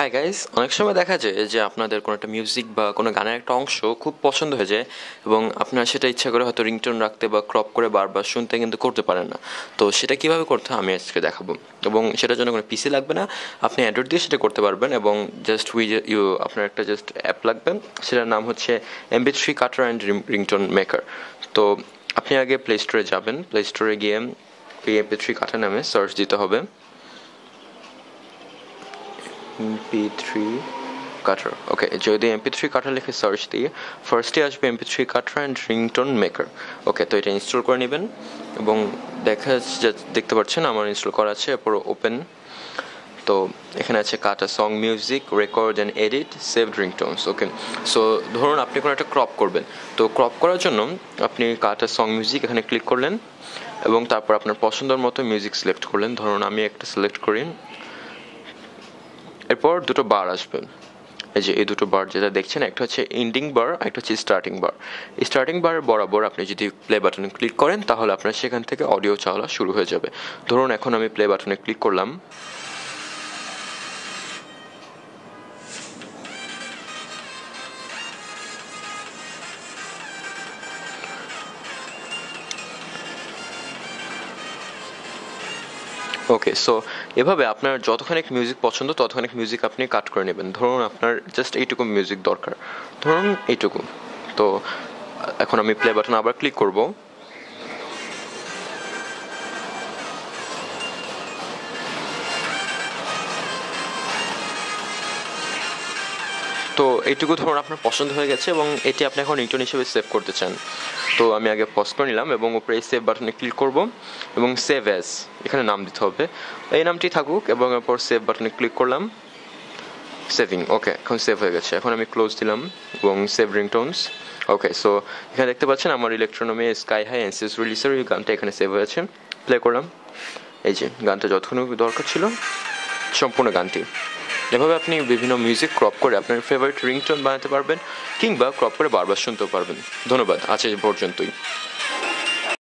Hi guys, অনেক সময় দেখা যায় যে আপনাদের কোনো একটা মিউজিক বা কোনো গানের একটা অংশ খুব পছন্দ হয়ে যায় এবং আপনারা সেটা ইচ্ছা করে হয়তো রিংটোন রাখতে বা ক্রপ করে বারবার শুনতে কিন্তু করতে পারেন না। তো সেটা কীভাবে করতে আমি আজকে দেখাবো, এবং সেটার জন্য কোনো পিসি লাগবে না, আপনি অ্যান্ড্রয়েড দিয়ে সেটা করতে পারবেন। এবং জাস্ট আপনার একটা জাস্ট অ্যাপ লাগবে, সেটার নাম হচ্ছে MP3 Cutter and Ringtone Maker। তো আপনি আগে প্লে স্টোরে যাবেন, প্লে স্টোরে গিয়ে MP3 Cutter নামে সার্চ দিতে হবে, MP3 Cutter। ওকে, যদি MP3 Cutter লিখে সার্চ দিয়ে ফার্স্টে আসবে MP3 Cutter and ringtone maker. Okay, তো এটা ইনস্টল করে নেবেন এবং দেখতে পাচ্ছেন আমার ইনস্টল করা আছে। এরপর ওপেন, তো এখানে আছে কাটা song, music, record and edit, saved ringtones. Okay, so ধরুন আপনি কোনো একটা ক্রপ করবেন, তো ক্রপ করার জন্য আপনি কাটা সং মিউজিক এখানে ক্লিক করলেন এবং তারপর আপনার পছন্দের মতো মিউজিক সিলেক্ট করলেন। ধরুন আমি একটা সিলেক্ট করি, এরপর দুটো বার আসবে, এই যে এই দুটো বার যেটা দেখছেন, একটা হচ্ছে এন্ডিং বার, একটা হচ্ছে স্টার্টিং বার। স্টার্টিং বার বরাবর আপনি যদি প্লে বাটনে ক্লিক করেন তাহলে আপনার সেখান থেকে অডিও চলা শুরু হয়ে যাবে। ধরুন এখন আমি প্লে বাটনে ক্লিক করলাম, ওকে। সো এভাবে আপনার যতখানিক মিউজিক পছন্দ ততখানিক মিউজিক আপনি কাট করে নেবেন। ধরুন আপনার জাস্ট এইটুকু মিউজিক দরকার, ধরুন এইটুকু। তো এখন আমি প্লে বাটন আবার ক্লিক করব, তো এইটুকু ধরুন আপনার পছন্দ হয়ে গেছে এবং এটি আপনি এখন রিংটোন হিসেবে সেভ করতে চান। তো আমি আগে পজ করে নিলাম এবং উপরে সেভ বাটনে ক্লিক করব এবং সেভ অ্যাজ এখানে নাম দিতে হবে, এই নামটি থাকুক, এবং এরপর সেভ বাটনে ক্লিক করলাম, সেভিং। ওকে, এখন সেভ হয়ে গেছে। এখন আমি ক্লোজ দিলাম এবং সেভ রিংটোনস। ওকে, সো এখানে দেখতে পাচ্ছেন আমার ইলেকট্রোনমে স্কাই হাই এনসিএস রিলিজের এই গানটা এখানে সেভ হয়েছে। প্লে করলাম, এই যে গানটা যতক্ষণ দরকার ছিল সম্পূর্ণ গানটি। এভাবে আপনি বিভিন্ন মিউজিক ক্রপ করে আপনার ফেভারিট রিংটোন বানাতে পারবেন কিংবা ক্রপ করে বারবার শুনতেও পারবেন। ধন্যবাদ, আজ এই পর্যন্তই।